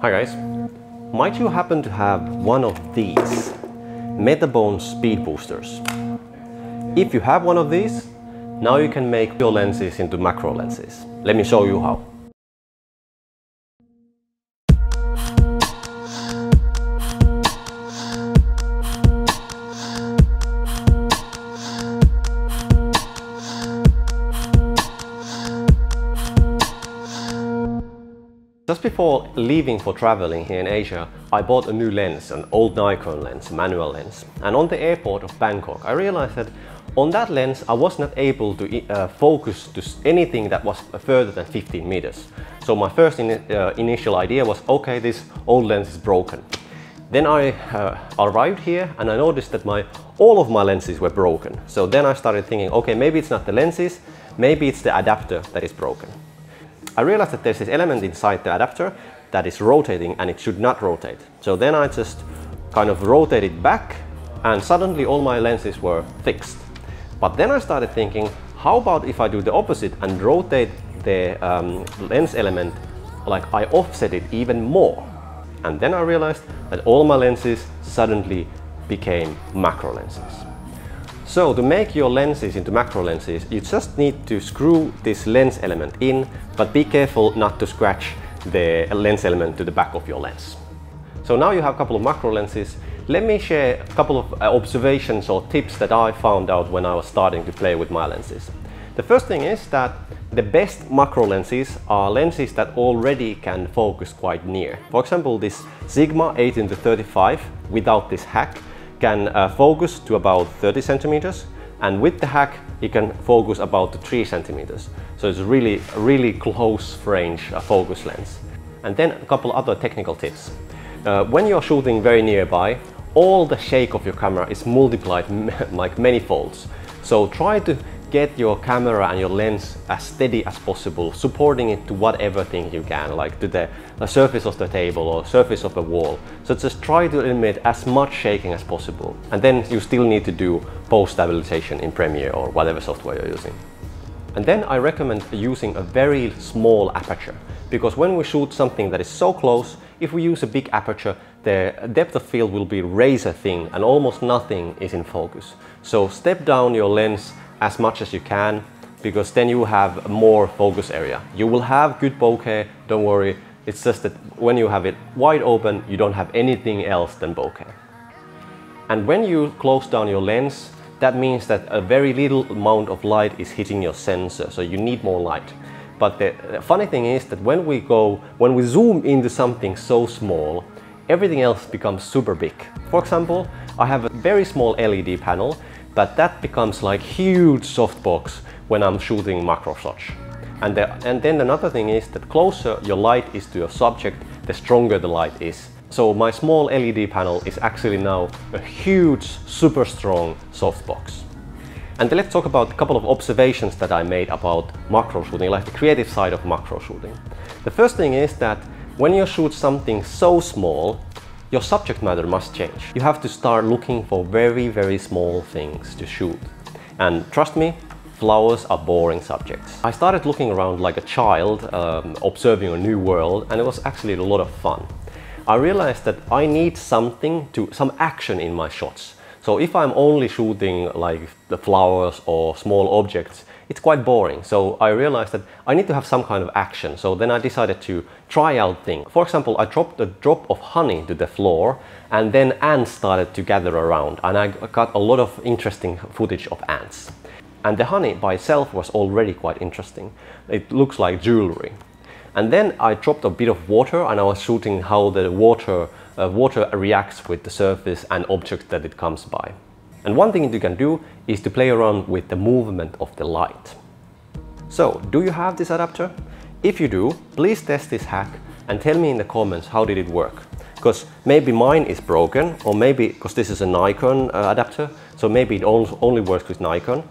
Hi guys, might you happen to have one of these Metabone Speed Boosters? If you have one of these, now you can make your lenses into macro lenses. Let me show you how. Just before leaving for traveling here in Asia, I bought a new lens, an old Nikon lens, a manual lens. And on the airport of Bangkok, I realized that on that lens, I was not able to focus to anything that was further than 15 meters. So my first initial idea was, okay, this old lens is broken. Then I arrived here and I noticed that all of my lenses were broken. So then I started thinking, okay, maybe it's not the lenses, maybe it's the adapter that is broken. I realized that there's this element inside the adapter that is rotating and it should not rotate. So then I just kind of rotated it back and suddenly all my lenses were fixed. But then I started thinking, how about if I do the opposite and rotate the lens element, like I offset it even more. And then I realized that all my lenses suddenly became macro lenses. So to make your lenses into macro lenses, you just need to screw this lens element in, but be careful not to scratch the lens element to the back of your lens. So now you have a couple of macro lenses. Let me share a couple of observations or tips that I found out when I was starting to play with my lenses. The first thing is that the best macro lenses are lenses that already can focus quite near. For example, this Sigma 18-35 without this hack can focus to about 30 centimeters, and with the hack it can focus about 3 centimeters. So it's really, really close range focus lens. And then a couple other technical tips. When you're shooting very nearby, all the shake of your camera is multiplied like many folds. So try to get your camera and your lens as steady as possible, supporting it to whatever thing you can, like to the surface of the table or surface of the wall. So just try to eliminate as much shaking as possible. And then you still need to do pose stabilization in Premiere or whatever software you're using. And then I recommend using a very small aperture, because when we shoot something that is so close, if we use a big aperture, the depth of field will be razor thin and almost nothing is in focus. So step down your lens as much as you can, because then you have more focus area. You will have good bokeh, don't worry. It's just that when you have it wide open, you don't have anything else than bokeh. And when you close down your lens, that means that a very little amount of light is hitting your sensor, so you need more light. But the funny thing is that when we zoom into something so small, everything else becomes super big. For example, I have a very small LED panel, but that becomes like huge softbox when I'm shooting macro shots. And then another thing is that closer your light is to your subject, the stronger the light is. So my small LED panel is actually now a huge, super strong softbox. And then let's talk about a couple of observations that I made about macro shooting, like the creative side of macro shooting. The first thing is that when you shoot something so small, your subject matter must change. You have to start looking for very, very small things to shoot. And trust me, flowers are boring subjects. I started looking around like a child, observing a new world, and it was actually a lot of fun. I realized that I need some action in my shots. So if I'm only shooting like the flowers or small objects, it's quite boring. So I realized that I need to have some kind of action. So then I decided to try out things. For example, I dropped a drop of honey to the floor, and then ants started to gather around, and I got a lot of interesting footage of ants. And the honey by itself was already quite interesting. It looks like jewelry. And then I dropped a bit of water, and I was shooting how the water reacts with the surface and objects that it comes by. And one thing that you can do is to play around with the movement of the light. So, do you have this adapter? If you do, please test this hack and tell me in the comments how did it work. Because maybe mine is broken, or maybe because this is a Nikon adapter, so maybe it only works with Nikon.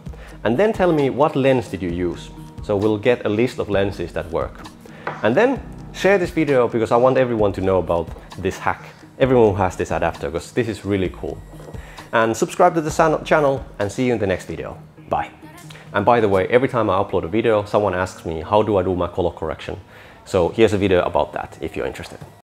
And then tell me what lens did you use. So we'll get a list of lenses that work. And then share this video, because I want everyone to know about this hack. Everyone who has this adapter, because this is really cool. And subscribe to the channel, and see you in the next video. Bye. And by the way, every time I upload a video, someone asks me, how do I do my color correction? So here's a video about that if you're interested.